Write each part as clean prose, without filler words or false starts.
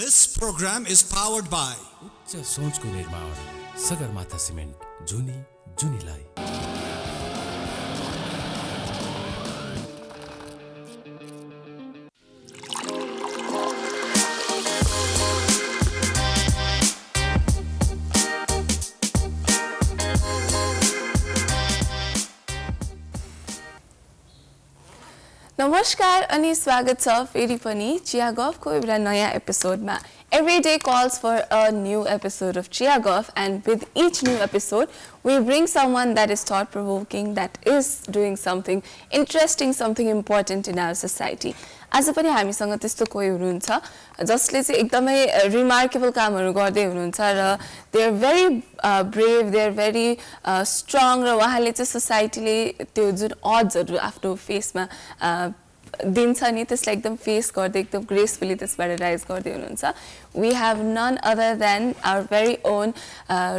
This program is powered by उच्च सोच को निर्माण सगरमाथा सीमेंट जुनी जुनीलाई। नमस्कार अनि स्वागत छ फेरि पनि चिया गफ को एउटा नयाँ एपिसोडमा। Every day calls for a new episode of Chiya Guff, and with each new episode we bring someone that is thought provoking, that is doing something interesting, something important in our society. आज पनि हामीसँग त्यस्तो कोही हुनुहुन्छ जसले चाहिँ एकदमै remarkable कामहरु गर्दै हुनुहुन्छ र they are very brave, they are very strong र उहाँले चाहिँ सोसाइटीले त्यो जुन अड्सहरु आफ्नो फेसमा दिन्छ नि त्यसलाई एकदम फेस गर्दै एकदम ग्रेसफुली त्यसबाट राइज गर्दै हुनुहुन्छ। We have none other than our very own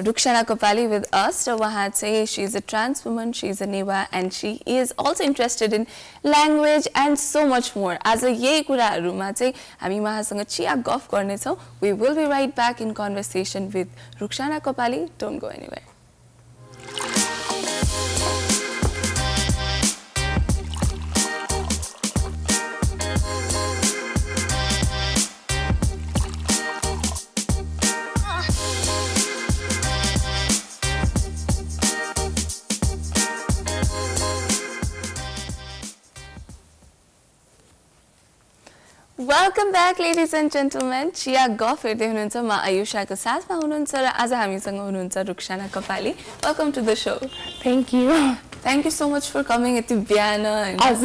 Rukshana Kapali with us. र वहाँ चाहिँ she is a trans woman, she is a Newa and she is also interested in language and so much more. आज यही कुराहरूमा चाहिँ हामी उहाँसँग चिया गफ गर्नेछौँ। We will be right back in conversation with Rukshana Kapali. Don't go anywhere. Welcome back, ladies and gentlemen. Chiya Guff हेर्दै हुनुहुन्छ, म आयुषा को साथमा हुनुहुन्छ र आज हामीसँग हुनुहुन्छ रुक्षाना कपाली। Welcome to the show. Thank you. Thank you so much for coming at the Vienna. And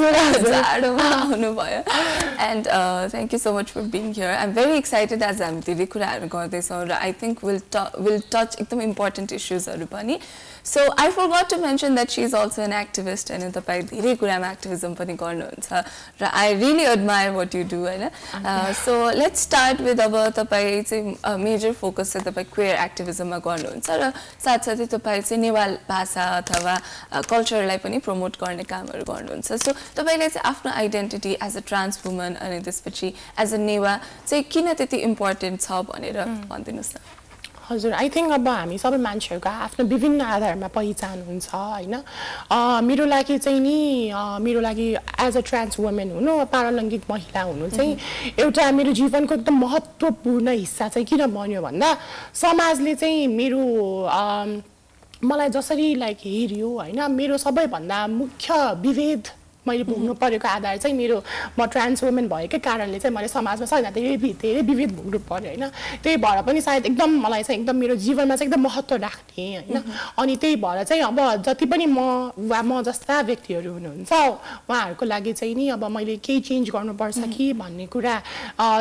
thank you so much for being here. I'm very excited as I'm the कुराहरु गर्दै छौ र I think we'll touch एकदम important issues हरु पनि। So I forgot to mention that she is also an activist and तपाईं धेरै कुरामा activism पनि गर्नुहुन्छ र I really admire what you do हैन। So let's start with अब तपाईं चाहिँ major focus चाहिँ तपाईं queer activism मा गर्नुहुन्छ र साथसाथै तपाईं चाहिँ नेवार भाषा अथवा कल्चरलाई पनि प्रमोट गर्ने कामहरु गर्नुहुन्छ। So तपाईंले चाहिँ आफ्नो identity as a trans woman अनि त्यसपछि एज अ नेवा चाहिँ किन त्यति इम्पोर्टेन्ट छ भनेर भनिदिनुस् न। हजुर, आई थिंक अब हामी सबै मान्छेहरुको आफ्नो विभिन्न आधारमा पहिचान हुन्छ हैन। मेरो लागि चाहिँ नि मेरो लागि एज अ ट्रान्स वुमेन हुनु, पारलङ्गिक महिला हुनु चाहिँ एउटा मेरो जीवनको एकदम महत्त्वपूर्ण हिस्सा चाहिँ किन बन्यो भन्दा समाजले चाहिँ मेरो मलाई जसरी लाइक हेर्यो हैन, मेरो सबैभन्दा मुख्य विभेद मैले भोग्नु परेको आधार चाहिँ मेरो म ट्रान्स वुमेन भएकै कारणले चाहिँ मैले समाजमा सधैँ धेरै विभेद भोग्नु पर्यो हैन। त्यही भएर पनि सायद एकदम मलाई चाहिँ एकदम मेरो जीवनमा चाहिँ एकदम महत्त्व राख्ने हैन। अनि त्यही भएर चाहिँ अब जति पनि म जस्ता व्यक्तिहरू हुनुहुन्छ उहाँहरूको लागि चाहिँ नि अब मैले केही चेन्ज गर्नुपर्छ कि भन्ने कुरा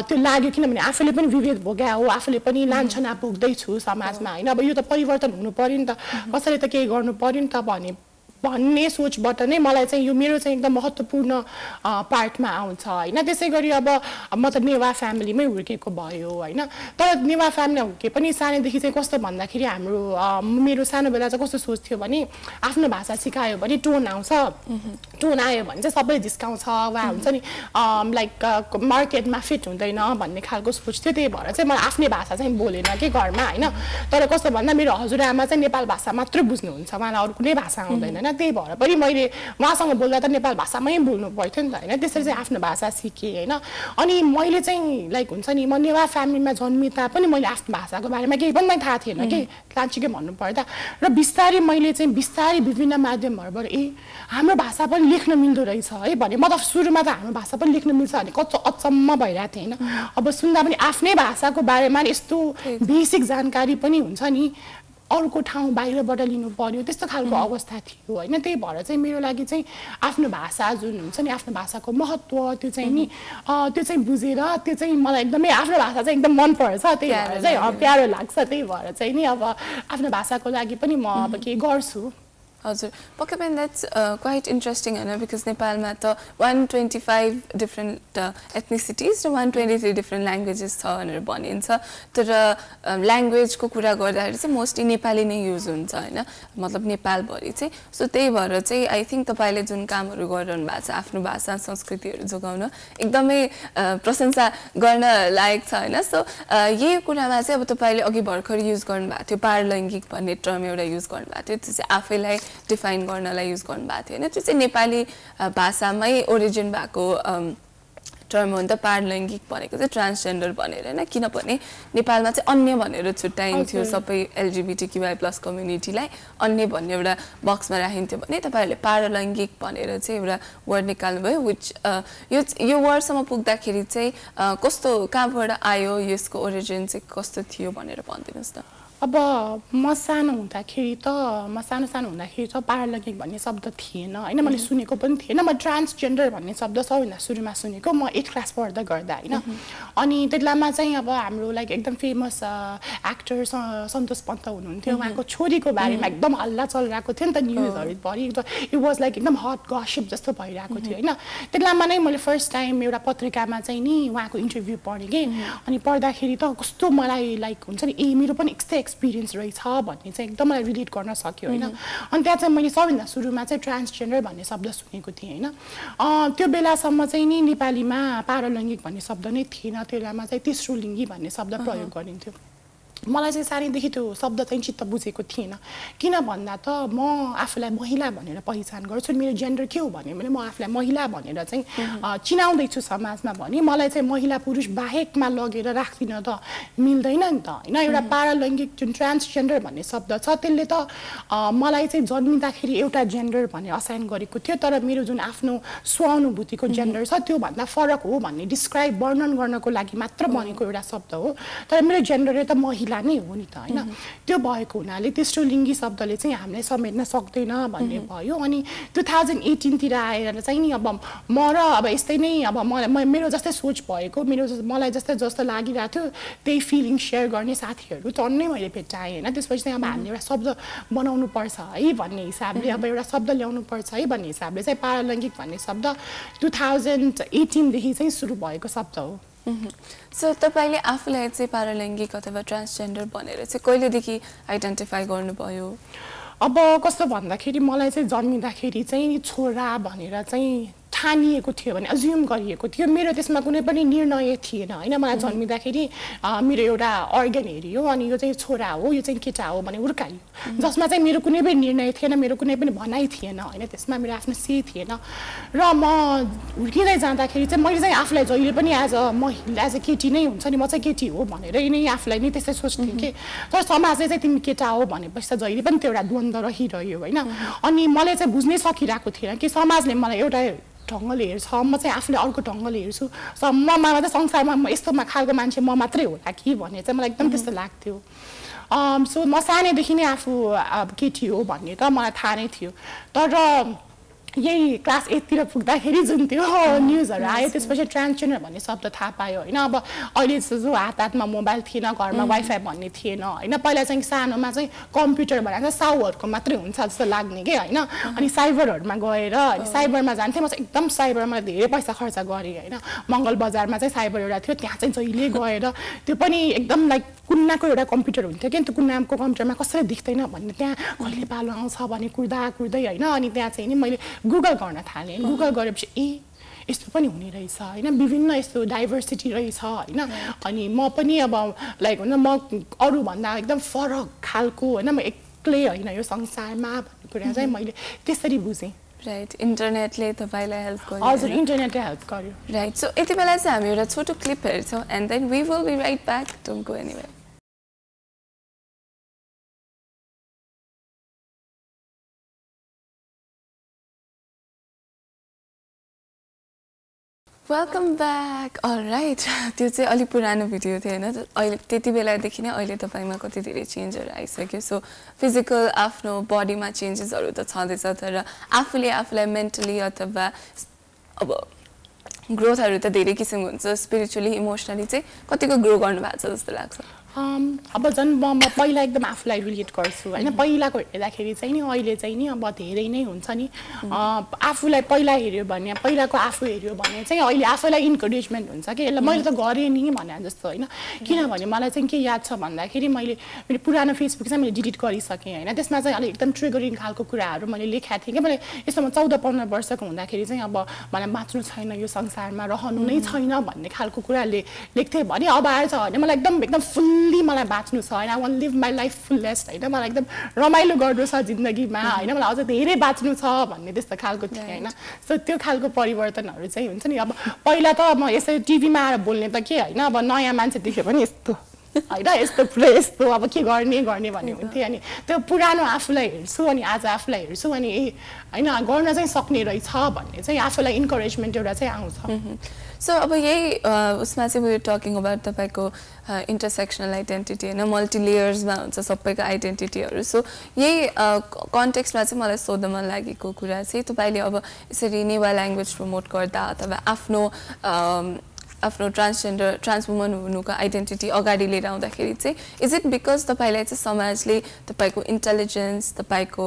त्यो लाग्यो, किनभने आफूले पनि विभेद भोग्या हो, आफूले पनि लान्छना भोग्दैछु समाजमा हैन। अब यो त परिवर्तन हुनु पर्यो नि त, कसैले त केही गर्नु पर्यो नि त भन्ने सोचबाट नै मलाई चाहिँ यो मेरो चाहिँ एकदम महत्त्वपूर्ण पार्टमा आउँछ हैन। त्यसैगरी अब म त नेवा फ्यामिलीमै हुर्केको भयो हैन, तर नेवा फ्यामिलीमा हुर्के पनि सानैदेखि चाहिँ कस्तो भन्दाखेरि हाम्रो मेरो सानो बेला चाहिँ कस्तो सोच थियो भने आफ्नो भाषा सिकायो भने टोन आउँछ, टोन आयो भने चाहिँ सबै झिस्काउँछ वा हुन्छ नि लाइक मार्केटमा फिट हुँदैन भन्ने खालको सोच थियो। त्यही भएर चाहिँ मलाई आफ्नै भाषा चाहिँ बोलेन कि घरमा हैन। तर कस्तो भन्दा मेरो हजुरआमा चाहिँ नेपाल भाषा मात्र बुझ्नुहुन्छ, उहाँलाई अरू कुनै भाषा आउँदैन। त्यही भएर पनि मैले उहाँसँग बोल्दा त नेपाल भाषामै बोल्नु पर्थ्यो नि त हैन। त्यसरी चाहिँ आफ्नो भाषा सिकेँ हैन। अनि मैले चाहिँ लाइक हुन्छ नि म नेवा फ्यामिलीमा जन्मिँदा पनि मैले आफ्नो भाषाको बारेमा केही पनि थाहा थिएन कि लान्छिकै भन्नु पर्दा, र बिस्तारै मैले चाहिँ बिस्तारै विभिन्न माध्यमहरूबाट ए हाम्रो भाषा पनि लेख्न मिल्दो रहेछ है भने म त सुरुमा त हाम्रो भाषा पनि लेख्न मिल्छ भने कस्तो अचम्म भइरहेको थिएँ हैन। अब सुन्दा पनि आफ्नै भाषाको बारेमा यस्तो बेसिक जानकारी पनि हुन्छ नि, अरूको ठाउँ बाहिरबाट लिनु पर्यो त्यस्तो खालको अवस्था थियो हैन। त्यही भएर चाहिँ मेरो लागि चाहिँ आफ्नो भाषा जुन हुन्छ नि आफ्नो भाषाको महत्त्व त्यो चाहिँ नि त्यो चाहिँ बुझेर त्यो चाहिँ मलाई एकदमै आफ्नो भाषा चाहिँ एकदम मनपर्छ। त्यही भएर चाहिँ प्यारो लाग्छ। त्यही भएर चाहिँ नि अब आफ्नो भाषाको लागि पनि म अब के गर्छु। हजुर पक्कै पनि द्याट्स क्वाइट इन्ट्रेस्टिङ हैन बिकज नेपालमा त 125 डिफ्रेन्ट एथनिसिटिज र 123 डिफ्रेन्ट ल्याङ्ग्वेजेस छ भनेर भनिन्छ तर ल्याङ्ग्वेजको कुरा गर्दाखेरि चाहिँ मोस्टली नेपाली नै युज हुन्छ हैन मतलब नेपालभरि चाहिँ सो त्यही भएर चाहिँ आई थिंक तपाईले जुन कामहरु गरिरहनु भएको छ आफ्नो भाषा संस्कृतिहरु जोगाउन एकदमै प्रशंसा गर्न लायक छ हैन सो यही कुरामा चाहिँ अब तपाईले अघि भर्खर युज गर्नु भएको थियो पारलैङ्गिक भन्ने टर्म एउटा युज गर्नु भएको थियो त्यो चाहिँ आफैलाई डिफाइन गर्नलाई युज गर्नु भएको थियो हैन त्यो चाहिँ नेपाली भाषामै ओरिजिन भएको टर्म हो नि त पारलैङ्गिक भनेको चाहिँ ट्रान्सजेन्डर भनेर हैन किनभने नेपालमा चाहिँ अन्य भनेर छुट्याइन्थ्यो सबै एलजीबीटीक्यूआई प्लस कम्युनिटीलाई अन्य भन्ने एउटा बक्समा राखिन्थ्यो भने तपाईहरुले पारलैङ्गिक भनेर चाहिँ एउटा वर्ड निकाल्नुभयो व्हिच यो वर्डसम्म पुग्दाखेरि चाहिँ कस्तो कहाँबाट आयो यसको ओरिजिन चाहिँ कस्तो थियो भनेर भनिदिनुस् न अब म सानो हुँदाखेरि त पारलैङ्गिक भन्ने शब्द थिएन हैन मैले सुनेको पनि थिएन म ट्रान्सजेन्डर भन्ने शब्द सबैभन्दा सुरुमा सुनेको म 8 क्लास पढ्दा गर्दा हैन अनि त्यतिलामा चाहिँ अब हाम्रो लाइक एकदम फेमस एक्टर सन्तोष पन्त हुनुहुन्थ्यो उहाँको छोरीको बारेमा एकदम हल्ला चलिरहेको थियो नि त न्यूजहरु भरि इट वाज लाइक एकदम हट गसिप जस्तो भइरहेको थियो हैन त्यतिलामा नै मैले फर्स्ट टाइम एउटा पत्रिकामा चाहिँ नि उहाँको इन्टरभ्यु पढेँ के अनि पढ्दाखेरि त कस्तो मलाई लाइक हुन्छ नि ए मेरो पनि एक्स्ट्रा एक्सपीरियन्स रहेछ भन्ने चाहिँ एकदम मलाई रिलेट गर्न सक्यो हैन अनि त्यहाँ चाहिँ मैले सबैभन्दा सुरुमा चाहिँ ट्रान्सजेन्डर भन्ने शब्द सुनेको थिएँ हैन त्यो बेलासम्म चाहिँ नि नेपालीमा पारलैङ्गिक भन्ने शब्द नै थिएन त्यो बेलामा चाहिँ तेस्रो लिङ्गी भन्ने शब्द प्रयोग गरिन्थ्यो मलाई चाहिँ सानैदेखि त्यो शब्द चाहिँ चित्त बुझेको थिएन किन भन्दा त म आफूलाई महिला भनेर पहिचान गर्छु मेरो जेन्डर के हो भन्यो भने म आफूलाई महिला भनेर चाहिँ चिनाउँदैछु समाजमा भने मलाई चाहिँ महिला पुरुष बाहेकमा लगेर राख्दिन त मिल्दैन नि त हैन एउटा पारलैङ्गिक जुन ट्रान्सजेन्डर भन्ने शब्द छ त्यसले त मलाई चाहिँ जन्मिँदाखेरि एउटा जेन्डर भन्ने असाइन गरेको थियो तर मेरो जुन आफ्नो स्वानुभूतिको जेन्डर छ त्यो भन्दा फरक हो भन्ने डिस्क्राइब वर्णन गर्नको लागि मात्र बनेको एउटा शब्द हो तर मेरो जेन्डर त महिला लानै हो नि त हैन त्यो भएको हुनाले तेस्रो लिङ्गी शब्दले चाहिँ हामीलाई समेट्न सक्दैन भन्ने भयो अनि 2018 तिर आएर चाहिँ नि अब म र अब यस्तै नै अब मेरो जस्तै सोच भएको मलाई जस्तै जस्तो लागिरहेको थियो त्यही फिलिङ शेयर गर्ने साथीहरु टन्नै मैले भेटाएँ हैन त्यसपछि चाहिँ अब हामीले एउटा शब्द बनाउनु पर्छ है भन्ने हिसाबले अब एउटा शब्द ल्याउनु पर्छ है भन्ने हिसाबले चाहिँ पारलैङ्गिक भन्ने शब्द 2018 देखि चाहिँ सुरु भएको शब्द हो सो तपाईले आफूलाई चाहिँ पारलैङ्गिक अथवा ट्रान्सजेन्डर भनेर चाहिँ कहिलेदेखि आइडेन्टिफाई गर्नुभयो अब कस्तो भन्दाखेरि मलाई चाहिँ जन्मिँदाखेरि चाहिँ छोरा भनेर चाहिँ ठानिएको थियो भने अज्युम गरिएको थियो मेरो त्यसमा कुनै पनि निर्णय थिएन हैन मलाई जन्मिँदाखेरि मेरो एउटा अर्गन हेरियो अनि यो चाहिँ छोरा हो यो चाहिँ केटा हो भने हुर्काइयो जसमा चाहिँ मेरो कुनै पनि निर्णय थिएन मेरो कुनै पनि भनाइ थिएन हैन त्यसमा मेरो आफ्नो से थिएन र म हुर्किँदै जाँदाखेरि चाहिँ मैले चाहिँ आफूलाई जहिले पनि एज अ महिला एज अ केटी नै हुन्छ नि म चाहिँ केटी हो भनेर नै आफूलाई नै त्यसै सोच्थेँ के तर समाजले चाहिँ तिमी केटा हो भनेपछि जहिले पनि त्यो एउटा द्वन्द रहिरह्यो हैन अनि मैले चाहिँ बुझ्नै सकिरहेको थिएन कि समाजले मलाई एउटा ढङ्गले हेर्छ म चाहिँ आफूले अर्को ढङ्गले हेर्छु ममा त संसारमा म यस्तोमा खालको मान्छे म मात्रै होला कि भन्ने चाहिँ मलाई एकदम त्यस्तो लाग्थ्यो सो म सानैदेखि नै आफू केटी हो भन्ने त मलाई थाहा नै थियो तर यही क्लास 8 तिर पुग्दाखेरि जुन त्यो न्यूजहरु आयो त्यसपछि ट्रान्सजेन्डर भन्ने शब्द थाहा पायो हैन अब अहिले जो हातमा मोबाइल थिएन घरमा वाइफाई भन्ने थिएन हैन पहिला चाहिँ सानोमा चाहिँ कम्प्युटर भनेको साउहरुको मात्रै हुन्छ जस्तो लाग्ने के हैन अनि साइबरहरुमा गएर अनि साइबरमा जान्थे म चाहिँ एकदम साइबरमा धेरै पैसा खर्च गरे हैन मंगल बजारमा चाहिँ साइबर एउटा थियो त्यहाँ चाहिँ जहिले गएर त्यो पनि एकदम लाइक कुन्नाको एउटा कम्प्युटर हुन्थ्यो के त्यो कुन्नाको कम्प्युटरमा कसरी देख्दैन भन्ने त्यहाँ कहिले पालो आउँछ भने कुर्दै हैन अनि त्यहाँ चाहिँ नि मैले गुगल गर्न थालेँ गुगल गरेपछि ए यस्तो पनि हुने रहेछ हैन विभिन्न यस्तो डाइभर्सिटी रहेछ हैन अनि म पनि अब लाइक हैन म अरु भन्दा एकदम फरक खालको हैन म एक्लै हैन यो संसारमा भन्ने कुरा चाहिँ मैले त्यसरी बुझेँ राइट इन्टरनेटले तपाईलाई हेल्प गर्यो हजुर इन्टरनेटले हेल्प गर्यो राइट सो यति बेला चाहिँ हामी एउटा छोटो क्लिप हेर्छौं and then we will be right back don't go anywhere Welcome back. All right. त्यो चाहिँ अलि पुरानो भिडियो थियो हैन अहिले त्यति बेलादेखि नै अहिले तपाईमा कति धेरै चेन्जहरु आइसक्यो सो फिजिकल आफ्नो बडीमा चेन्जेसहरु त छँदैछ तर आफूले आफूलाई मेन्टली अथवा अब ग्रोथहरु त धेरै किसिमको हुन्छ स्पिरिचुअली इमोशनली चाहिँ कतिको ग्रो गर्नु भएको छ जस्तो लाग्छ अब झन् म पहिला एकदम आफूलाई रिलेट गर्छु हैन पहिलाको हेर्दाखेरि चाहिँ नि अहिले चाहिँ नि अब धेरै नै हुन्छ नि आफूलाई पहिला हेर्यो भने पहिलाको आफू हेर्यो भने चाहिँ अहिले आफैलाई इन्करेजमेन्ट हुन्छ के यसलाई मैले त गरे नि भने जस्तो हैन किनभने मलाई चाहिँ के याद छ भन्दाखेरि मैले पुरानो फेसबुक चाहिँ मैले डिलिट गरिसके हैन त्यसमा चाहिँ अलि एकदम ट्रिगरिङ खालको कुराहरु मैले लेखेको थिएँ के मैले यसमा 14-15 वर्षको हुँदाखेरि चाहिँ अब मलाई बाँच्नु छैन यो संसारमा रहनु नै छैन भन्ने खालको कुराले लेख्थे भने अब आएछ हैन मलाई एकदम फुल मलाई बाँच्नु छ हैन I want live my life fullest हैन मलाई एकदम रमाइलो गर्नु छ जिन्दगीमा हैन मलाई अझ धेरै बाँच्नु छ भन्ने त्यस्तो खालको थियो हैन सो त्यो खालको परिवर्तनहरु चाहिँ हुन्छ नि अब पहिला त म यसरी टिभीमा आएर बोल्ने त के हैन अब नयाँ मान्छे देख्यो भने यस्तो हैन यस्तो पुरै यस्तो अब के गर्ने गर्ने भन्ने हुन्थ्यो अनि त्यो पुरानो आफूलाई हेर्छु अनि आज आफूलाई हेर्छु अनि हैन गर्न चाहिँ सक्ने रहेछ भन्ने चाहिँ आफूलाई इन्करेजमेन्ट एउटा चाहिँ आउँछ सो अब यही उसमा चाहिँ वी आर टकिङ अबाउट तपाईको इन्टरसेक्सनल आइडेन्टिटी हैन मल्टिलेयर्समा हुन्छ सबैको आइडेन्टिटीहरु सो यही कन्टेक्स्टमा चाहिँ मलाई सोध्न मन लागेको कुरा चाहिँ तपाईले अब यसरी नेवा ल्याङ्ग्वेज प्रमोट गर्दा अथवा आफ्नो ट्रान्सजेन्डर ट्रान्सवुमन हुनुको आइडेन्टिटी अगाडि लिएर आउँदाखेरि चाहिँ इज इट बिकज तपाईलाई चाहिँ समाजले तपाईको इन्टेलिजेन्स तपाईको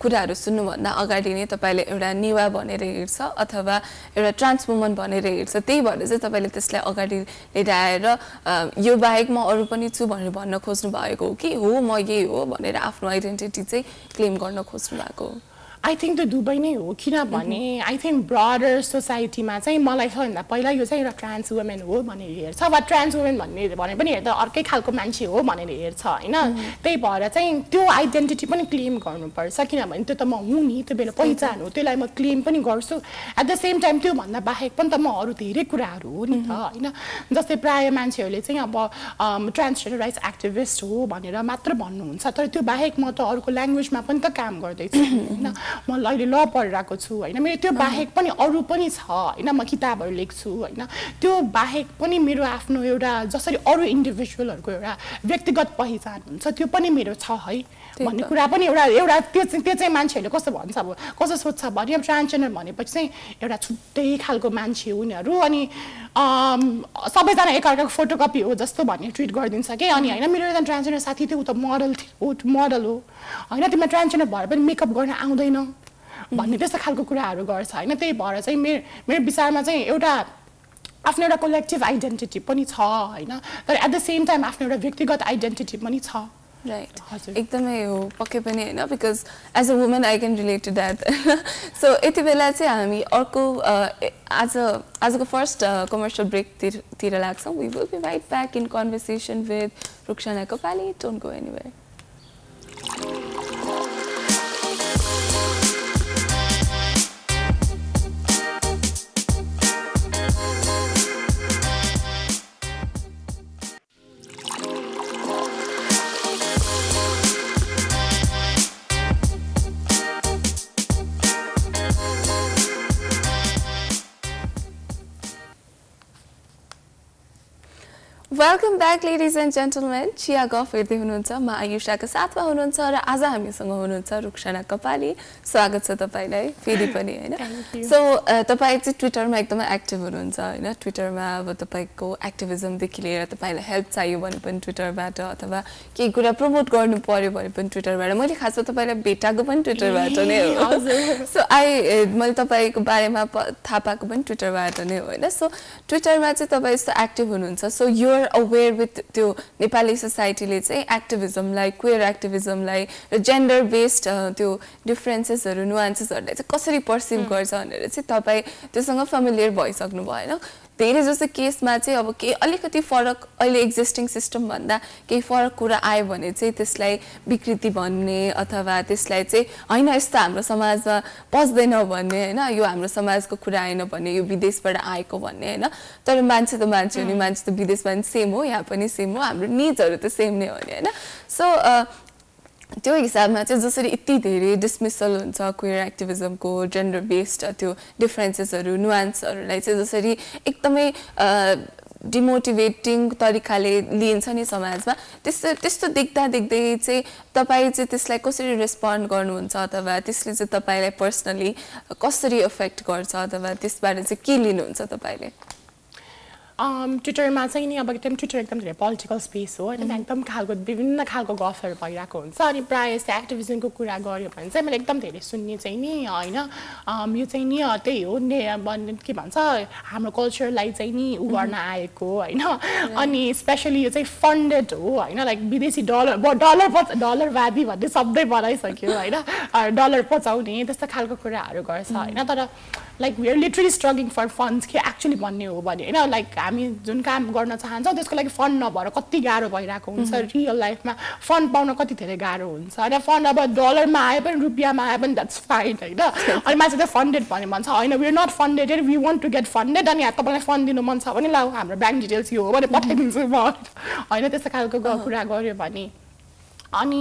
कुराहरू सुन्नुभन्दा अगाडि नै तपाईले एउटा नेवा भनेर हेर्छ अथवा एउटा ट्रान्सवुमन भनेर हेर्छ त्यही भएर चाहिँ तपाईले त्यसलाई अगाडि लिएर आएर यो बाहेक म अरू पनि छु भनेर भन्न खोज्नु भएको हो कि हो म यही हो भनेर आफ्नो आइडेन्टिटी चाहिँ क्लेम गर्न खोज्नु भएको हो I think the दुबई नै हो किनभने I think broader society मा चाहिँ मलाई सबैभन्दा पहिला यो चाहिँ एउटा ट्रान्स वुमेन हो भनेर हेर्छ वा ट्रान्स वुमेन भने पनि हेर्दा अर्कै खालको मान्छे हो भनेर हेर्छ हैन त्यही भएर चाहिँ त्यो आइडेन्टिटी पनि क्लेम गर्नुपर्छ किनभने त्यो त म हुँ नि त्यो मेरो पहिचान हो त्यसलाई म क्लेम पनि गर्छु एट द सेम टाइम त्यो भन्दा बाहेक पनि त म अरू धेरै कुराहरू हो नि त हैन जस्तै प्राय मान्छेहरूले चाहिँ अब ट्रान्सजेन्डर राइट्स एक्टिभिस्ट हो भनेर मात्र भन्नुहुन्छ तर त्यो बाहेक म त अरूको ल्याङ्ग्वेजमा पनि त काम गर्दैछु हैन म अहिले ल पढिरहेको छु हैन मेरो त्यो बाहेक पनि अरू पनि छ हैन म किताबहरु लेख्छु हैन त्यो बाहेक पनि मेरो आफ्नो एउटा जसरी अरू इन्डिभिजुअलहरुको एउटा व्यक्तिगत पहिचान हुन्छ त्यो पनि मेरो छ है भन्ने कुरा पनि एउटा त्यो चाहिँ मान्छेहरूले कस्तो भन्छ अब कस्तो सोच्छ भने ट्रान्सजेन्डर भनेपछि चाहिँ एउटा छुट्टै खालको मान्छे उनीहरु अनि सबैजना एकअर्काको फोटोकपी हो जस्तो भन्ने ट्विट गरिदिन्छ के अनि हैन मेरो एउटा ट्रान्सजेन्डर साथी थियो उ त मोडल हो हैन तिमीलाई ट्रान्सजेन्डर भएर पनि मेकअप गर्न आउँदैन भन्ने त्यस्तो खालको कुराहरू गर्छ हैन त्यही भएर चाहिँ मेरो विचारमा चाहिँ एउटा आफ्नो एउटा कलेक्टिभ आइडेन्टिटी पनि छ हैन तर एट द सेम टाइम आफ्नो एउटा व्यक्तिगत आइडेन्टिटी पनि छ राइट एकदमै हो पक्कै पनि हैन because as a woman I can relate to that so यति बेला चाहिँ हामी अर्को आजको फर्स्ट कमर्सियल ब्रेकतिर लाग्छौँ we will be right back in conversation with Rukshana Kopali. Don't go anywhere. Welcome back, ladies and gentlemen. Chiya Guff हेर्दै हुनुहुन्छ म आयुषा का साथमा हुनुहुन्छ र आज हामीसँग हुनुहुन्छ रुक्साना कपाली स्वागत छ तपाईलाई फेरि पनि हैन सो तपाई चाहिँ ट्विटरमा एकदमै एक्टिभ हुनुहुन्छ हैन ट्विटरमा अब तपाईको एक्टिभिजम देखि लिएर तपाईलाई हेल्प चाहियो भने पनि ट्विटरबाट अथवा केही कुरा प्रमोट गर्नु पर्यो भने पनि ट्विटरबाट मैले खासमा तपाईलाई भेटाको पनि ट्विटरबाट नै हो सो मैले तपाईको बारेमा थाहा पाएको पनि ट्विटरबाट नै हो हैन सो ट्विटरमा चाहिँ तपाई यस्तो एक्टिभ हुनुहुन्छ सो यो aware with त्यो नेपाली सोसाइटीले चाहिँ एक्टिभिजमलाई क्वेयर एक्टिभिजमलाई र जेन्डर बेस्ड त्यो डिफरेन्सेसहरु नुआन्सेसहरुलाई चाहिँ कसरी पर्सिभ गर्छ भनेर चाहिँ तपाई त्यससँग फ्यामिलियर भइसक्नु भयो हैन धेरै जसो केसमा चाहिँ अब के अलिकति फरक अहिले एक्जिस्टिङ सिस्टम भन्दा केही फरक कुरा आयो भने चाहिँ त्यसलाई विकृति भन्ने अथवा त्यसलाई चाहिँ हैन यस्तो हाम्रो समाजमा पस्दैन भन्ने हैन यो हाम्रो समाजको कुरा आएन भन्ने यो विदेशबाट आएको भन्ने हैन तर मान्छे त मान्छे हो नि मान्छे त विदेशमा पनि सेम हो यहाँ पनि सेम हो हाम्रो निजहरु त सेम नै हो नि हैन सो त्यो हिसाबमा चाहिँ जसरी यति धेरै डिसमिसल हुन्छ क्वेयर एक्टिभिजमको जेन्डर बेस्ड त्यो डिफरेन्सेसहरु नुआन्सहरुलाई चाहिँ जसरी एकदमै डिमोटिभेटिङ तरिकाले लिन्छ नि समाजमा त्यस्तो देख्दै चाहिँ तपाई चाहिँ त्यसलाई कसरी रेस्पोन्ड गर्नुहुन्छ अथवा त्यसले चाहिँ तपाईलाई पर्सनली कसरी अफेक्ट गर्छ अथवा त्यसबारे चाहिँ के लिनुहुन्छ तपाईले ट्विटर में अब एकदम ट्विटर एकदम पोलिटिकल स्पेस हो है एकदम खाले विभिन्न खाले गफर भइराको हुन्छ अनि प्राय जस्तै एक्टिभिजम को कुरा गर्यो भने चाहिँ मैले एकदम धेरै सुन्ने चाहिँ नि हैन यो चाहिँ नि त्यही हो के भन्छ हाम्रो कल्चरलाई चाहिँ नि उ गर्न आएको हैन अनि स्पेशली यो चाहिँ फन्डेड हो हैन लाइक विदेशी डलरवादी भन्ने शब्दै बनाइसक्यो हैन डलर पचाउने त्यस्ता खालको कुराहरु गर्छ हैन तर like we are literally struggling for funds के एक्चुअली भन्ने हो भने हैन लाइक हामी जुन काम गर्न चाहन्छौँ त्यसको लागि फन्ड नभएर कति गाह्रो भइराको हुन्छ रियल लाइफमा फन्ड पाउन कति धेरै गाह्रो हुन्छ हैन फन्ड अब डलरमा आए पनि रुपियाँमा आए पनि द्याट्स फाइन हैन अनि मान्छेले फन्डेड भन्ने भन्छ हैन we are not funded we want to get funded अनि तपाईँलाई फन्ड दिनु मन छ भने ल हाम्रो ब्याङ्क डिटेल्स यो हो भने पठाइदिन्छु म हैन त्यस्तो खालको कुरा गर्यो भने अनि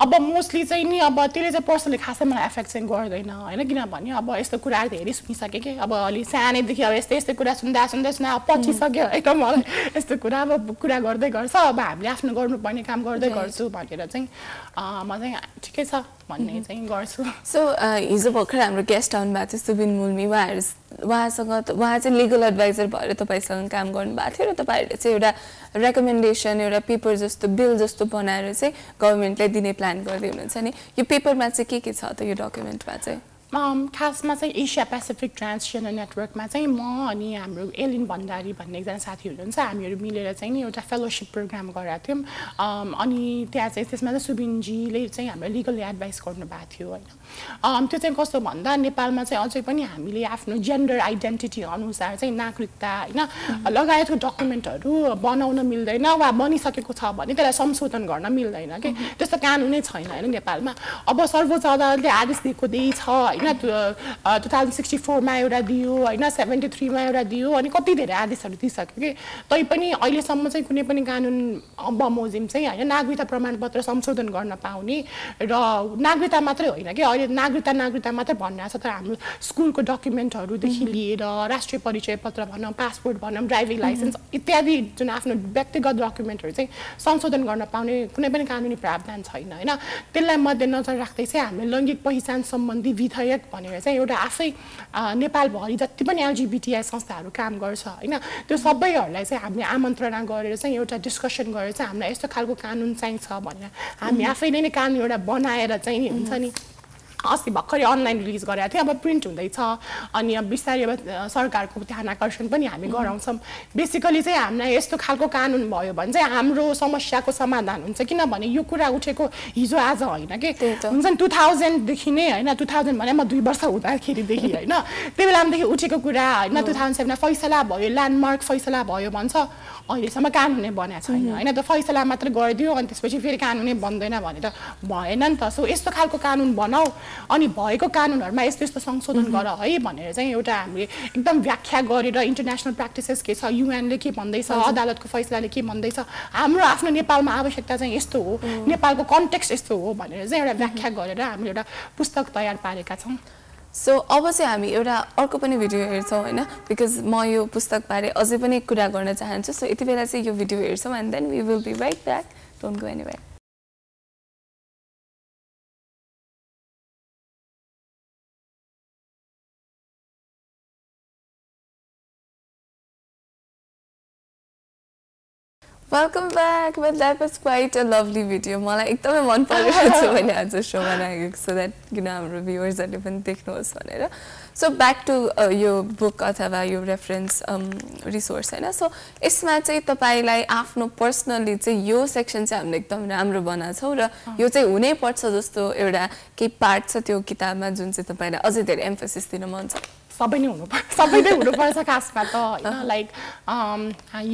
अब मोस्टली चाहिँ नि अब त्यसले चाहिँ पर्सनली खासै मलाई एफेक्ट चाहिँ गर्दैन हैन किनभने अब यस्तो कुरा धेरै सुनिसके के अब अलि सानैदेखि अब यस्तै यस्तै कुरा सुन्दा सुन्दै सुना पचिसक्यो एकदम मलाई यस्तो कुरा अब कुरा गर्दै गर्छ अब हामीले आफ्नो गर्नुपर्ने काम गर्दै गर्छु भनेर चाहिँ म चाहिँ ठिकै छ भन्ने चाहिँ गर्छु। सो हिजो भर्खर हाम्रो गेस्ट आउनु भएको थियो सुबिन मुल्मी उहाँसँग चाहिँ लिगल एडभाइजर भएर तपाईसँग काम गर्नुभएको थियो र तपाईहरुले चाहिँ एउटा रेकमेन्डेसन एउटा पेपर जस्तो बिल जस्तो बनाएर चाहिँ गभर्नमेन्टलाई दिने प्लान गर्दै हुनुहुन्छ नि यो पेपरमा चाहिँ के छ त यो डकुमेन्टमा चाहिँ खासमा चाहिँ एसिया पेसिफिक ट्रान्सिसन नेटवर्कमा चाहिँ म अनि हाम्रो एलिन भण्डारी भन्ने एकजना साथी हुनुहुन्छ हामीहरू मिलेर चाहिँ नि एउटा फेलोसिप प्रोग्राम गराएको थियौँ अनि त्यहाँ चाहिँ त्यसमा चाहिँ सुबिनजीले चाहिँ हाम्रो लिगल एडभाइस गर्नुभएको थियो होइन त्यो चाहिँ कस्तो भन्दा नेपालमा चाहिँ अझै पनि हामीले आफ्नो जेन्डर आइडेन्टिटी अनुसार चाहिँ नागरिकता होइन लगायतको डकुमेन्टहरू बनाउन मिल्दैन वा बनिसकेको छ भने त्यसलाई संशोधन गर्न मिल्दैन कि त्यस्तो कानुनै छैन होइन नेपालमा। अब सर्वोच्च अदालतले आदेश दिएको छ हैन 2064 मा एउटा दियो हैन 73 मा एउटा दियो अनि कति धेरै आदेशहरु दिइसक्यो के तैपनि अहिलेसम्म चाहिँ कुनै पनि कानुन बमोजिम चाहिँ हैन नागरिकता प्रमाणपत्र संशोधन गर्न पाउने र नागरिकता मात्रै होइन के अहिले नागरिकता नागरिकता मात्रै भनिरहेछ तर हाम्रो स्कुलको डकुमेन्टहरुदेखि लिएर राष्ट्रिय परिचय पत्र भनौँ पासपोर्ट भनौँ ड्राइभिङ लाइसेन्स इत्यादि जुन आफ्नो व्यक्तिगत डकुमेन्टहरु चाहिँ संशोधन गर्न पाउने कुनै पनि कानुनी प्रावधान छैन हैन त्यसलाई मध्यनजर राख्दै चाहिँ हामीले लैंगिक पहिचान सम्बन्धी विधेयक भनेर चाहिँ एउटा आफै नेपालभरि जति पनि एलजीबीटीआई संस्थाहरू काम गर्छ हैन त्यो सबैहरुलाई चाहिँ हामीले आमन्त्रणा गरेर चाहिँ एउटा डिस्कसन गरेर चाहिँ हामीलाई यस्तो खालको कानुन चाहिन्छ भनेर हामी आफैले नै कानुन एउटा बनाएर चाहिँ नि हुन्छ नि अस्ति भर्खरै अनलाइन रिलिज गरेको थियो अब प्रिन्ट हुँदैछ अनि अब बिस्तारै अब सरकारको ध्यान आकर्षण पनि हामी गराउँछौँ। बेसिकली चाहिँ हामीलाई यस्तो खालको कानुन भयो भने चाहिँ हाम्रो समस्याको समाधान हुन्छ किनभने यो कुरा उठेको हिजो आज होइन कि हुन्छ नि 2000देखि नै होइन 2000 भने म 2 वर्ष हुँदाखेरिदेखि होइन त्यो बेलादेखि उठेको कुरा होइन 2007 मा फैसला भयो ल्यान्डमार्क फैसला भयो भन्छ अहिलेसम्म कानुनै बनाएको छैन होइन त फैसला मात्र गरिदियो अनि त्यसपछि फेरि कानुनै बन्दैन भनेर भएन नि त। सो यस्तो खालको कानुन बनाऊ अनि भएको कानुनहरुमा यस्तो यस्तो संशोधन गर है भनेर चाहिँ एउटा हामीले एकदम व्याख्या गरेर इन्टरनेशनल प्र्याक्टिसेस के छ युएनले के भन्दैछ अदालतको फैसलाले के भन्दैछ हाम्रो आफ्नो नेपालमा आवश्यकता चाहिँ यस्तो हो नेपालको कन्टेक्स्ट यस्तो हो भनेर चाहिँ एउटा व्याख्या गरेर हामीले एउटा पुस्तक तयार पारेका छौँ। सो अब चाहिँ हामी एउटा अर्को पनि भिडियो हेर्छौँ हैन बिकज म यो पुस्तकबारे अझै पनि कुरा गर्न चाहन्छु। सो यति बेला चाहिँ यो भिडियो हेर्छौँ and then we will be right back don't go anywhere. Welcome back. Well, that was quite a lovely video. Mala ekdamai man parecho bhane aaj showma rakheko so that hamro viewers harule pani dekhnuhos bhanera. So back to your book athawa your reference resource हैन so यसमा चाहिँ तपाईलाई आफ्नो personally चाहिँ यो section चाहिँ हामीले एकदम राम्रो बनाछौ र यो चाहिँ हुनै पर्छ जस्तो एउटा के पार्ट छ त्यो किताबमा जुन चाहिँ तपाईलाई अझै धेरै एम्फसिस दिन मन छ। सबै नै हुनुपर्छ खासमा त हैन लाइक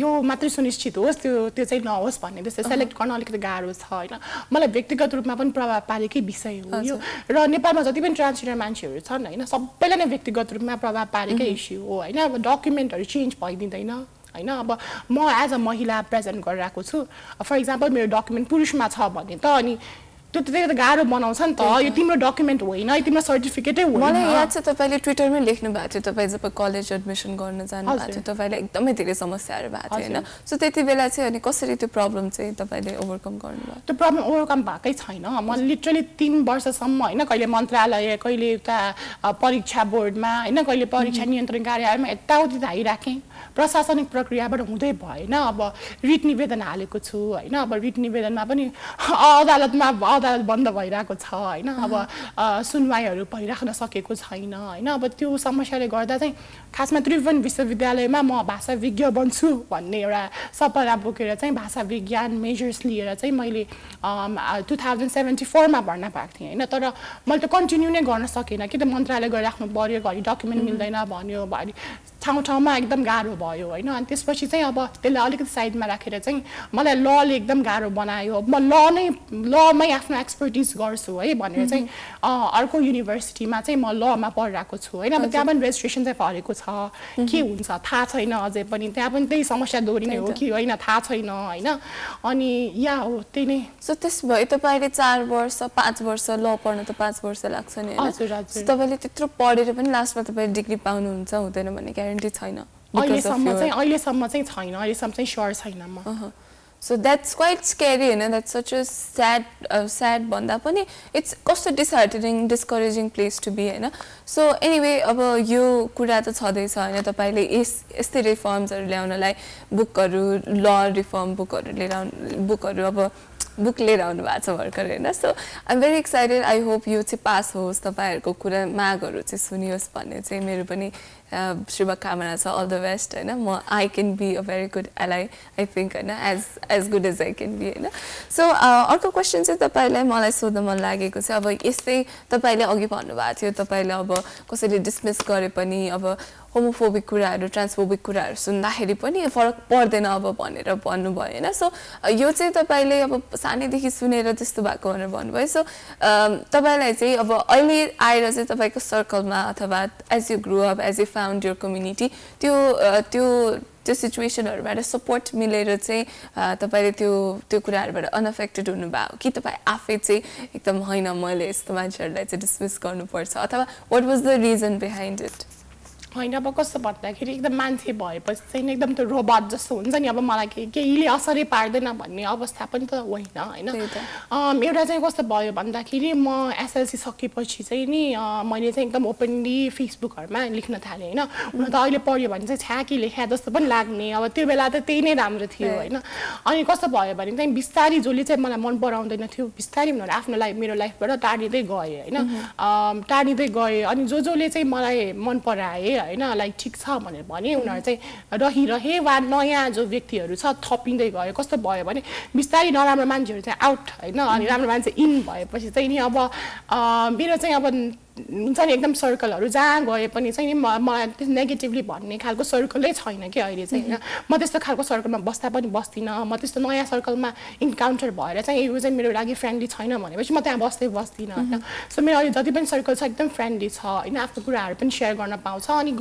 यो मात्रै सुनिश्चित होस् त्यो चाहिँ नहोस् भन्ने त्यस्तो सेलेक्ट गर्न अलिकति गाह्रो छ हैन मलाई व्यक्तिगत रूपमा पनि प्रभाव पारेकै विषय हो यो र नेपालमा जति पनि ट्रान्सजेन्डर मान्छेहरू छन् हैन सबैलाई नै व्यक्तिगत रूपमा प्रभाव पारेकै इस्यु हो हैन। अब डकुमेन्टहरु चेन्ज भइदिँदैन हैन अब म एज अ महिला प्रेजेन्ट गरिरहेको छु फर एक्जाम्पल मेरो डकुमेन्ट पुरुषमा छ भने त अनि त्यो त गाह्रो बनाउँछ नि त यो तिम्रो डकुमेन्ट होइन यो तिम्रो सर्टिफिकेटै होइन। मलाई याद छ तपाईले ट्विटरमै लेख्नु भएको थियो तपाईँ जब कलेज एडमिसन गर्न जानु भएको थियो तपाईलाई एकदमै धेरै समस्याहरू भएको थियो हैन सो त्यति बेला चाहिँ अनि कसरी त्यो प्रब्लम चाहिँ तपाईले ओभरकम गर्नुभयो? त्यो प्रब्लम ओभरकम भएकै छैन म लिटरली 3 वर्षसम्म हैन कहिले मन्त्रालय कहिले उता परीक्षा बोर्डमा हैन कहिले परीक्षा नियन्त्रण कार्यालयमा यताउति धाइराखेँ प्रशासनिक प्रक्रियाबाट हुँदै भएन। अब रिट निवेदन हालेको छु हैन, अब रिट निवेदनमा पनि अदालतमा अदालत बन्द भइराको छ हैन, अब सुनवाईहरु भइराख्न सकेको छैन हैन। अब त्यो समस्याले गर्दा चाहिँ खासमा त्रिभुवन विश्वविद्यालयमा म भाषा विज्ञ बन्छु भन्ने एउटा सपना बोकेर चाहिँ भाषा विज्ञान मेजर्स लिएर चाहिँ मैले 2074 मा भर्ना पाएको थिएँ हैन। तर मैले त कन्टिन्यू नै गर्न सकेन कि त मन्त्रालय गरिराख्नु पर्यो, घरि डकुमेन्ट मिल्दैन भन्यो, भरि ठाउँ ठाउँमा एकदम गाह्रो भयो हैन। अनि त्यसपछि चाहिँ अब त्यसलाई अलिकति साइडमा राखेर चाहिँ मलाई लले एकदम गाह्रो बनायो। म लमै आफ्नो एक्सपर्टिज गर्छु है भनेर चाहिँ अर्को युनिभर्सिटीमा चाहिँ म लमा पढिरहेको छु हैन। अब त्यहाँ पनि रेजिस्ट्रेसन चाहिँ फरेको छ, के हुन्छ थाहा छैन, अझै पनि त्यहाँ पनि त्यही समस्या दोहोरिने हो कि होइन थाहा छैन हैन। अनि या हो त्यही नै। सो त्यस भए तपाईले 4 वर्ष 5 वर्ष ल पढ्न त 5 वर्ष लाग्छ नि हैन, तपाईले त्यत्रो पढेर पनि लास्टमा तपाईले डिग्री पाउनुहुन्छ हुँदैन भन्ने ग्यारेन्टी छैन। अहिलेसम्म चाहिँ छैन, अहिलेसम्म चाहिँ स्योर छैन म। सो द्याट्स क्वाइट स्केरी हैन, द्याट्स सच अ स्याड भन्दा पनि इट्स कस्तो disheartening discouraging place to be हैन। सो एनीवे अब यो कुरा त छँदैछ हैन, तपाईले यस्तै रिफर्म्सहरु ल्याउनलाई बुकहरु ल रिफर्म बुकहरु अब बुक लिएर आउनु भएको छ भर्खर हैन। So I am very excited, I hope यो चाहिँ पास होस्, तपाईहरुको कुरा मागहरु चाहिँ सुनियोस् भन्ने चाहिँ मेरो पनि शुभकामना छ। अल द बेस्ट हैन। म I can be a very good ally I think हैन, as good as I can be हैन। सो अर्को क्वेसन चाहिँ तपाईलाई मलाई सोध्न मन लागेको चाहिँ अब यस्तै तपाईले अघि भन्नुभएको थियो तपाईले अब कसैले डिसमिस गरे पनि अब होमोफोबिक कुराहरु ट्रान्सफोबिक कुराहरु सुन्दाखेरि पनि फरक पर्दैन अब भनेर भन्नुभयो हैन। सो यो चाहिँ तपाईले अब सानैदेखि सुनेर त्यस्तो भएको भनेर भन्नुभयो। सो तपाईलाई चाहिँ अब अहिले आएर चाहिँ तपाईको सर्कलमा अथवा as you grow up as you found your community त्यो त्यो त्यो सिचुएसनहरुबाट सपोर्ट मिलेर चाहिँ तपाईले त्यो त्यो कुराहरुबाट अनअफेक्टेड हुनुभयो कि तपाई आफै चाहिँ एकदम हैन मैले यस्तो मान्छेहरुलाई चाहिँ डिसमिस गर्नुपर्छ अथवा what was the reason behind it? हैन, अब कस्तो भन्दाखेरि एकदम मान्छे भएपछि चाहिँ एकदम त्यो रोबोट जस्तो हुन्छ नि, अब मलाई केहीले असरै पार्दैन भन्ने अवस्था पनि त होइन हैन। एउटा चाहिँ कस्तो भयो भन्दाखेरि म एसएलसी सकेपछि चाहिँ नि मैले चाहिँ एकदम ओपनली फेसबुकहरुमा लेख्न थालेँ हैन। उनी त अहिले पढ्यो भने चाहिँ छ्याकी लेख्या जस्तो पनि लाग्ने, अब त्यो बेला त त्यही नै राम्रो थियो हैन। अनि कस्तो भयो भने चाहिँ बिस्तारै जसले चाहिँ मलाई मन पराउँदैन थियो बिस्तारै उनीहरु आफ्नो लाइफ मेरो लाइफबाट टाढिँदै गए हैन, टाढिँदै गए। अनि जसले चाहिँ मलाई मन पराए हैन लाइक ठीक छ भनेर भने उनीहरु चाहिँ रहिरहे वा नयाँ जो व्यक्तिहरु छ थपिँदै गयो। कस्तो भयो भने बिस्तारै नराम्रो मान्छेहरु चाहिँ आउट हैन, अनि राम्रो मान्छे इन भएपछि चाहिँ नि अब मेरो चाहिँ अब हुन्छ नि एकदम सर्कलहरु जहाँ गए पनि चाहिँ नि मलाई त्यस नेगेटिभली भन्ने खालको सर्कलै छैन कि अहिले चाहिँ हैन। म त्यस्तो खालको सर्कलमा बस्दा पनि बस्दिनँ, म त्यस्तो नयाँ सर्कलमा इन्काउन्टर भएर चाहिँ यो चाहिँ मेरो लागि फ्रेन्डली छैन भनेपछि म त्यहाँ बस्दिनँ हैन। सो मेरो अहिले जति पनि सर्कल छ एकदम फ्रेन्डली छ हैन, आफ्नो कुराहरु पनि सेयर गर्न पाउँछ अनि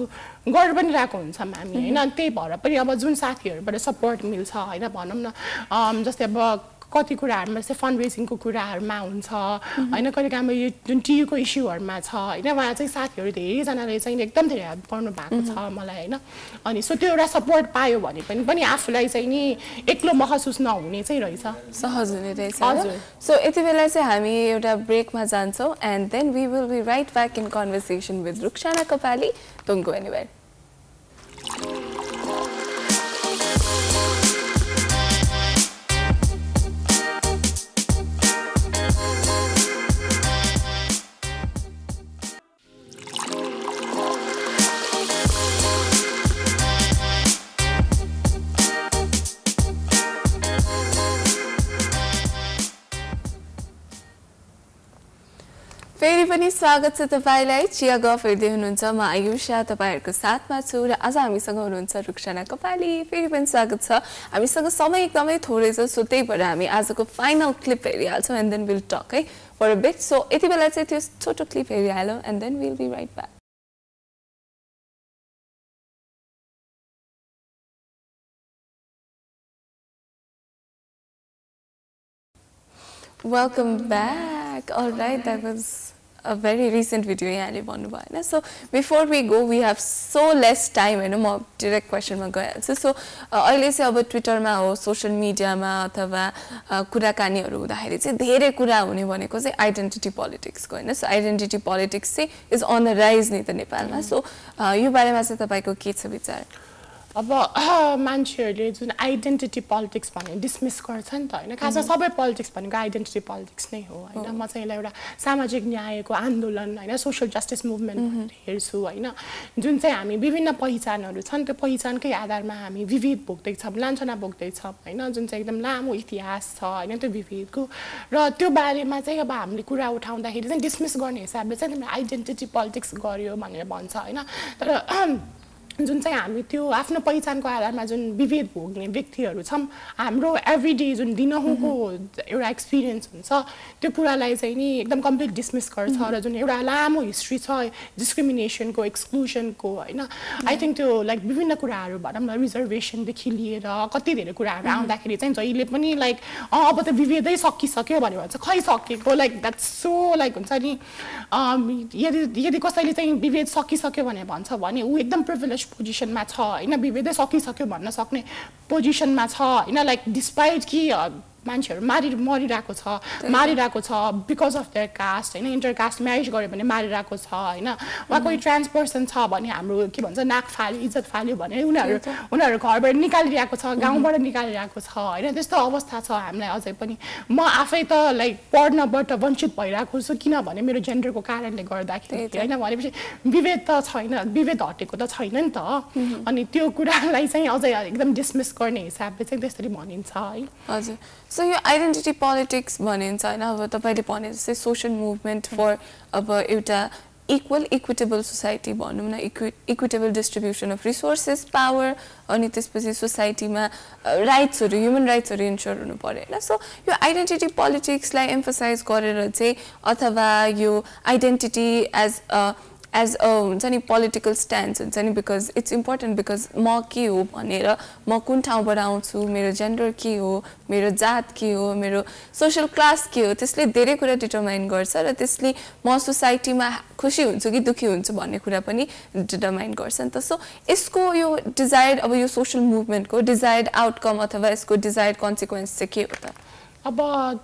गर् पनि राखेको हुन्छौँ हामी हैन। त्यही भएर पनि अब जुन साथीहरुबाट सपोर्ट मिल्छ हैन, भनौँ न जस्तै अब कति कुराहरुमा चाहिँ फन्ड रेजिङको कुराहरुमा हुन्छ हैन, कहिले काहीँ यो जुन टियुको इस्युहरुमा छ हैन उहाँ चाहिँ साथीहरु धेरैजनाले चाहिँ एकदम धेरै हेल्प गर्नु भएको छ मलाई हैन। अनि सो त्यो एउटा सपोर्ट पायो भने पनि आफूलाई चाहिँ नि एक्लो महसुस नहुने चाहिँ रहेछ, सहज हुने रहेछ। सो यति बेला चाहिँ हामी एउटा ब्रेकमा जान्छौं and then we will be right back in conversation with Ruksana Kapali. Don't go anywhere. फेरि पनि स्वागत छ तपाईलाई चिया गफ हेर्दै हुनुहुन्छ, म आयुषा तपाईहरुको साथमा छु र आज हामीसँग हुनुहुन्छ रुक्साना कपाली। फेरि पनि स्वागत छ। हामीसँग समय एकदमै थोरै छ, सो त्यही भएर हामी आजको फाइनल क्लिप हेरिहाल्छौँ एन्ड देन विल टक है फर अ बिट। सो यति बेला चाहिँ त्यो छोटो क्लिप हेरिहालौँ and then will be right back. Welcome back. Alright, that was a very recent video yahanle bhannu bhayo na. So before we go we have so less time हैन, म direct question मा गइहाल्छु। So अहिले चाहिँ अब Twitter मा हो social media मा अथवा कुराकानीहरु हुँदाखेरि चाहिँ धेरै कुरा हुने भनेको चाहिँ आइडेन्टिटी पोलिटिक्स को हैन। सो आइडेन्टिटी पोलिटिक्स चाहिँ इज अन द राइज नि त नेपालमा। सो यो बारेमा चाहिँ तपाईको के छ विचार? अब मान्छेहरूले जुन आइडेन्टिटी पोलिटिक्स भन्ने डिसमिस गर्छ नि त हैन खासमा सबै पोलिटिक्स भनेको आइडेन्टिटी पोलिटिक्स नै हो हैन म चाहिँ एउटा सामाजिक न्यायको आन्दोलन हैन सोशल जस्टिस मुभमेन्ट हेर्छु हैन जुन चाहिँ हामी विभिन्न पहिचानहरू छन् त्यो पहिचानकै आधारमा हामी विभेद भोग्दै छौं लाञ्छना भोग्दै छौं हैन जुन चाहिँ एकदम लामो इतिहास छ हैन त्यो विभेदको र त्यो बारेमा चाहिँ अब हामीले कुरा उठाउँदाखेरि चाहिँ डिसमिस गर्ने हिसाबले चाहिँ तिम्रो आइडेन्टिटी पोलिटिक्स गर्यो भनेर भन्छ हैन तर जुन चाहिँ हामी त्यो आफ्नो पहिचानको आधारमा जुन विभेद भोग्ने व्यक्तिहरू छम हाम्रो एभ्रीडे जुन दिनहुँको एउटा एक्सपिरियन्स हुन्छ त्यो पुरालाई चाहिँ नि एकदम कम्प्लिट डिसमिस गर्छ र जुन एउटा लामो हिस्ट्री छ डिस्क्रिमिनेसनको एक्सक्लुजनको हैन आई थिंक त्यो लाइक विभिन्न कुराहरू भनौँ न रिजर्भेसनदेखि लिएर कति धेरै कुराहरू आउँदाखेरि चाहिँ जहिले पनि लाइक अब त विभेदै सकिसक्यो भनेर भन्छ खै सकिएको लाइक द्याट्स सो लाइक हुन्छ नि यदि कसैले चाहिँ विभेद सकिसक्यो भनेर भन्छ भने उ एकदम प्रिभिलेज पोजिशन में है विभेद सकिसक्यो भन्न सकने पोजिशन में है लाइक डिस्पाइट कि मान्छेहरु मरिरहेको छ बिकज अफ देयर कास्ट हैन इन्टर कास्ट म्यारेज गर्यो भने मरिरहेको छ हैन वा कोही ट्रान्स पर्सन छ भने हाम्रो के भन्छ नाक फाल्यो इज्जत फाल्यो भने उनीहरु घरबाट निकालिरहेको छ गाउँबाट निकालिरहेको छ हैन त्यस्तो अवस्था छ हामीलाई अझै पनि म आफै त लाइक पढ्नबाट वञ्चित भइरहेको छु किनभने मेरो जेन्डरको कारणले गर्दाखेरि हैन भनेपछि विभेद त छैन विभेद हटेको त छैन नि त अनि त्यो कुरालाई चाहिँ अझै एकदम डिसमिस गर्ने हिसाबले चाहिँ त्यसरी भनिन्छ है हजुर So your identity politics bhanincha हैन अब तपाईले भने जस्तै सोशल मुभमेन्ट फर अब एउटा इक्वल इक्विटेबल सोसाइटी भनौं न equitable distribution of resources power अनि त्यसपछि सोसाइटीमा राइट्सहरु ह्युमन राइट्सहरु इन्स्योर हुनु पर्यो हैन सो यो आइडेन्टिटी पोलिटिक्स लाई एम्फसाइज गरेर चाहिँ अथवा यो आइडेन्टिटी एज अ हुन्छ नि पोलिटिकल स्ट्यान्ड हुन्छ नि बिकज इट्स इम्पोर्टेन्ट बिकज म के हो भनेर म कुन ठाउँबाट आउँछु मेरो जेन्डर के हो मेरो जात के हो मेरो सोशल क्लास के हो त्यसले धेरै कुरा डिटरमाइन गर्छ र त्यसले म सोसाइटीमा खुसी हुन्छु कि दुखी हुन्छु भन्ने कुरा पनि डिटरमाइन गर्छ नि त सो यसको यो डिजायर्ड अब यो सोशल मुभमेन्टको डिजायर्ड आउटकम अथवा यसको डिजायर्ड कन्सिक्वेन्स चाहिँ के हो त अब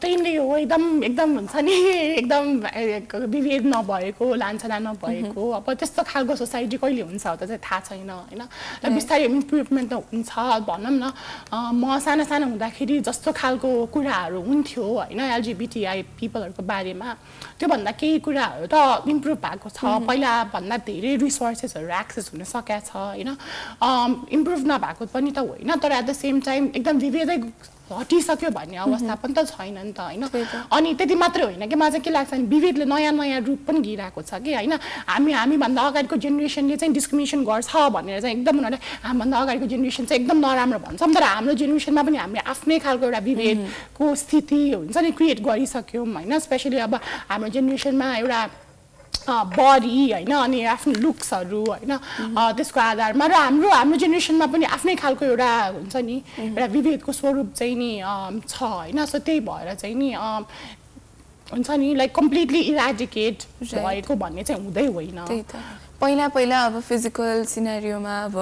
त्यहीले हो एकदम एकदम हुन्छ नि एकदम विभेद नभएको लाञ्छना नभएको अब त्यस्तो खालको सोसाइटी कहिले हुन्छ हो त चाहिँ थाहा छैन हैन र बिस्तारै इम्प्रुभमेन्ट त हुन्छ भनम न म साना हुँदाखेरि जस्तो खालको कुराहरू हुन्थ्यो हैन एलजीबीटीआई पिपलहरुको बारेमा त्यो भन्दा केही कुराहरू त इम्प्रुभ भएको छ पहिला भन्दा धेरै रिसोर्सेसहरु एक्सेस हुन सकेछ हैन इम्प्रुभ नभएको पनि त होइन तर एट द सेम टाइम एकदम विभेदै हटिसक्यो भन्ने अवस्था पनि त छैन नि त हैन अनि त्यति मात्र होइन के मलाई के लाग्छ नि विभेदले नयाँ रूप पनि लिइरहेको छ के हैन हामी भन्दा अगाडिको जेनेरेसनले चाहिँ डिस्क्रिमिनेसन गर्छ भनेर चाहिँ एकदम उनीहरुले हामी भन्दा अगाडिको जेनेरेसन चाहिँ एकदम नराम्रो भन्छ तर हाम्रो जेनेरेसनमा पनि हामीले आफ्नै खालको एउटा विभेदको स्थिति हुन्छ नि क्रिएट गरिसक्यौं हैन स्पेशली अब हाम्रो जेनेरेसनमा एउटा बडी हैन अनि आफ्नो लुक्सहरु हैन त्यसको आधारमा र हाम्रो जेनेरेसनमा पनि आफ्नै खालको एउटा हुन्छ नि एउटा विभेदको स्वरूप चाहिँ नि छ हैन सो त्यही भएर चाहिँ नि हुन्छ नि लाइक कम्प्लिटली इराडिकेट भएको भन्ने चाहिँ हुँदै होइन त्यही त पहिला अब फिजिकल सिनेरियोमा अब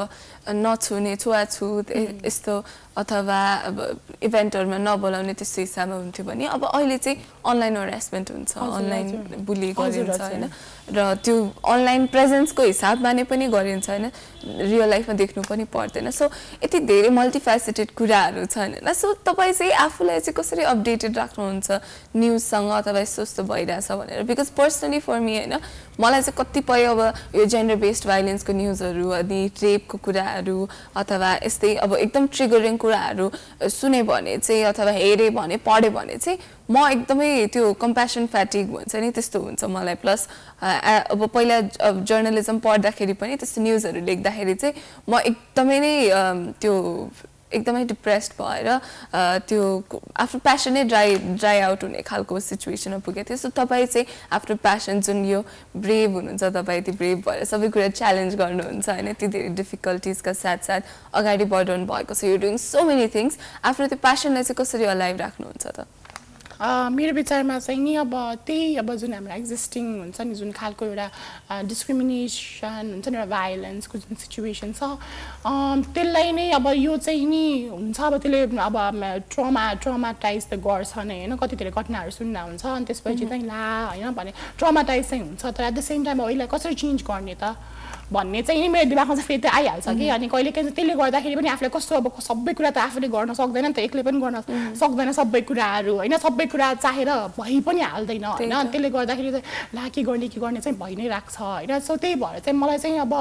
नछुने छुवाछुत यस्तो अथवा अब इभेन्टहरुमा नबोलाउने त्यस्तो हिसाबमा हुन्थ्यो भने अब अहिले चाहिँ अनलाइन हरासमेन्ट हुन्छ अनलाइन बुली गरिन्छ हैन र त्यो अनलाइन प्रेजेन्सको हिसाबमा नै पनि गरिन्छ हैन रियल लाइफमा देख्नु पनि पर्दैन सो यति धेरै मल्टिफ्यासेटेड कुराहरू छन् हैन सो तपाई चाहिँ आफुलाई चाहिँ कसरी अपडेटेड राख्नुहुन्छ न्यूज सँग अथवा यस्तो भइराछ भनेर बिकज पर्सनली फर मी हैन मलाई चाहिँ कतिपय अब यो जेन्डर बेस्ड भाइलेन्सको न्यूजहरु अनि रेपको कुराहरू अथवा यस्तै अब एकदम ट्रिगरिङ कुराहरू सुने भने चाहिँ अथवा हेरे भने पढे भने चाहिँ म एकदमै त्यो कम्प्यासन फ्याटिग भन्छ नि त्यस्तो हुन्छ मलाई प्लस अब पहिला जर्नलिज्म पढ्दाखेरि पनि त्यस्तो न्यूजहरू लेख्दाखेरि चाहिँ म एकदमै नै त्यो एकदमै डिप्रेस्ड भएर त्यो आफ्नो प्यासन नै ड्राई आउट हुने खालको सिचुएसनमा पुगेको थियो सो तपाई चाहिँ आफ्नो प्यासन जुन यो ब्रेभ हुनुहुन्छ तपाई त्यो ब्रेभ भएर सबै कुरा च्यालेन्ज गर्नुहुन्छ हैन त्यो धेरै डिफिकल्टिजका साथसाथ अगाडि बढ्नु भएको छ you doing so many things आफ्नो त्यो प्यासनलाई चाहिँ कसरी अलाइभ राख्नुहुन्छ त मेरो विचारमा चाहिँ नि अब त्यही अब जुन हाम्रो एक्जिस्टिङ हुन्छ नि जुन खालको एउटा डिस्क्रिमिनेसन हुन्छ नि एउटा भायोलेन्सको जुन सिचुएसन छ त्यसलाई नै अब यो चाहिँ नि हुन्छ अब त्यसले अब ट्रमाटाइज त गर्छ नै हैन कति धेरै घटनाहरू सुन्न हुन्छ अनि त्यसपछि चाहिँ ला हैन भने ट्रमाटाइज चाहिँ हुन्छ तर एट द सेम टाइम अब यसलाई कसरी चेन्ज गर्ने त भन्ने चाहिँ नि मेरो दिमागमा चाहिँ फेरि आइहाल्छ कि अनि कहिलेकाहीँ त्यसले गर्दाखेरि पनि आफूले कस्तो अब सबै कुरा त आफूले गर्न सक्दैन नि त, एक्लै पनि गर्न सक्दैन सबै कुराहरू हैन, सबै कुरा चाहेर भइ पनि हाल्दैन हैन, त्यसले गर्दाखेरि ला के गर्ने चाहिँ भइ नै राख्छ हैन। सो त्यही भएर चाहिँ मलाई चाहिँ अब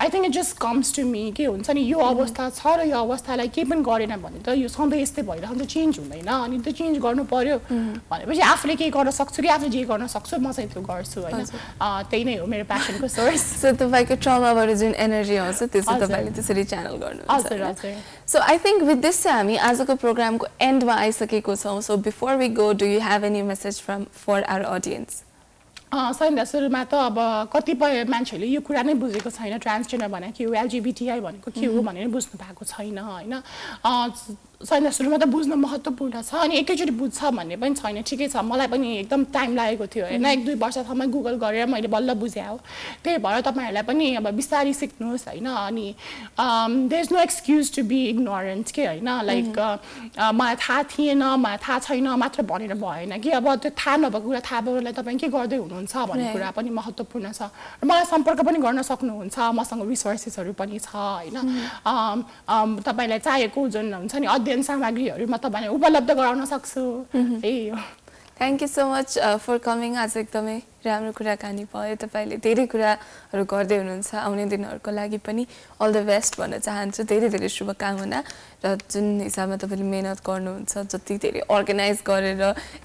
I think it just comes to me के हुन्छ नि यो अवस्था छ र यो अवस्थालाई केही पनि गरेन भने त यो सधैँ यस्तै भइरहन्छ, चेन्ज हुँदैन, अनि त्यो चेन्ज गर्नु पर्यो भनेपछि आफूले के गर्न सक्छु कि आफूले जे गर्न सक्छु म चाहिँ त्यो गर्छु हैन, त्यही नै हो मेरो प्यासनको सोर्स। सो तपाईको ट्रमाबाट जुन एनर्जी आउँछ त्यसले तपाईले त्यसरी च्यानल गर्नुहुन्छ। So I think with this हामी आजको प्रोग्रामको एन्डमा आइसकेको छौं। So before we go do you have any message from for our audience? Sandhya सुरुमा त अब कतिपय मान्छेहरूले यो कुरा नै बुझेको छैन, ट्रान्सजेन्डर भनेको के हो, एलजिबिटीआई भनेको के हो भनेर बुझ्नु भएको छैन हैन। सन्ध्या सुरुमा त बुझ्न महत्त्वपूर्ण छ अनि एकैचोटि बुझ्छ भन्ने पनि छैन, ठिकै छ। मलाई पनि एकदम टाइम लागेको थियो हैन, 1-2 वर्षसम्म गुगल गरेर मैले बल्ल बुझ्या हो। त्यही भएर तपाईहरुलाई पनि अब बिस्तारै सिक्नुहोस् हैन, अनि there is no excuse to be ignorant के हैन, लाइक मलाई थाहा थिएन मलाई थाहा छैन मात्र भनेर भएन कि, अब त्यो थाहा नभएको कुरा थाहा भएकोलाई तपाईं के गर्दै हुनुहुन्छ भन्ने कुरा पनि महत्त्वपूर्ण छ। मलाई सम्पर्क पनि गर्न सक्नुहुन्छ, मसँग रिसोर्सेसहरू पनि छ हैन। तपाईलाई चाहिएको जुन हुन्छ नि अध्ययन सामग्रीहरू म तपाईलाई उपलब्ध गराउन सक्छु। त्यही हो। Thank you so much for coming. आज एकदमै राम्रो कुराकानी भयो, तपाईले धेरै कुराहरू गर्दै हुनुहुन्छ, आउने दिनहरूको लागि पनि अल द बेस्ट भन्न चाहन्छु, धेरै धेरै शुभकामना। र जुन हिसाबमा तपाईले मेहनत गर्नुहुन्छ, जति धेरै अर्गनाइज गरेर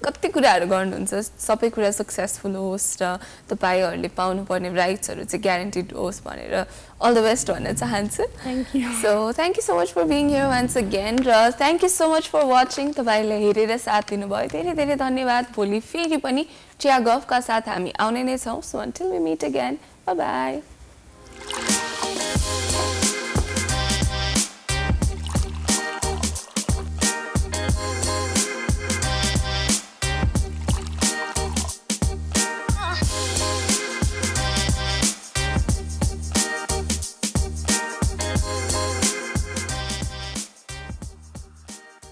कति कुराहरू गर्नुहुन्छ, सबै कुरा सक्सेसफुल होस् र तपाईहरुले पाउनुपर्ने राइट्सहरू चाहिँ ग्यारेन्टीड होस् भनेर अल द बेस्ट भन्न चाहन्छु। Thank you. So thank you so much for being here once again र thank you so much for watching. तपाईले हेरेर साथ दिनुभयो, धेरै धेरै धन्यवाद। भोलि फेरि पनि चिया गफका साथ हामी आउने नै छौं। So until we meet again, bye bye.